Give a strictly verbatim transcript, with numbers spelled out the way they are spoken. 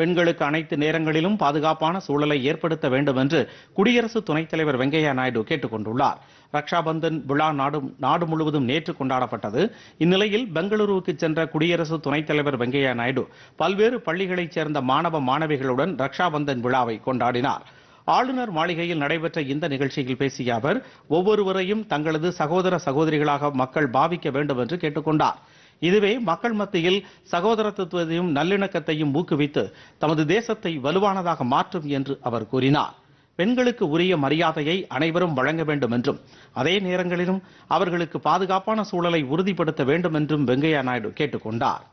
பெண்களுக்கு அனைத்து நேரங்களிலும் பாதுகாப்பான சூழலை ஏற்படுத்த வேண்டும் என்று குடியரசு துணைத் தலைவர் வெங்கையா நாயுடு கேட்டுக்கொண்டுள்ளார். ரக்ஷாபந்தன் விழா நாடு முழுவதும் நேற்று கொண்டாடப்பட்டது. இந்நிலையில் பெங்களூருவுக்கு சென்ற குடியரசு துணைத் தலைவர் வெங்கையா நாயுடு பல்வேறு பள்ளிகளைச் சேர்ந்த மாணவ மாணவிகளுடன் ரக்ஷாபந்தன் விழாவை கொண்டாடினார். ஆளுநர் மாளிகையில் நடைபெற்ற இந்த நிகழ்ச்சியில் பேசிய அவர் ஒவ்வொருவரையும் தங்களது சகோதர சகோதரிகளாக மக்கள் பாவிக்க வேண்டும் என்று கேட்டுக்கொண்டார். இதுவே மக்கள் மத்தியில் சகோதரத்துவத்தையும் நல்லிணக்கத்தையும் ஊக்குவித்து தமது தேசத்தை வலுவானதாக மாற்றும் என்று அவர் கூறினார். பெண்களுக்கு உரிய மரியாதையை அனைவரும் வழங்க வேண்டும் என்றும் அதே நேரங்களிலும் அவர்களுக்கு பாதுகாப்பான சூழலை உறுதிப்படுத்த வேண்டும் என்றும் வெங்கையா நாயுடு கேட்டுக்கொண்டார்.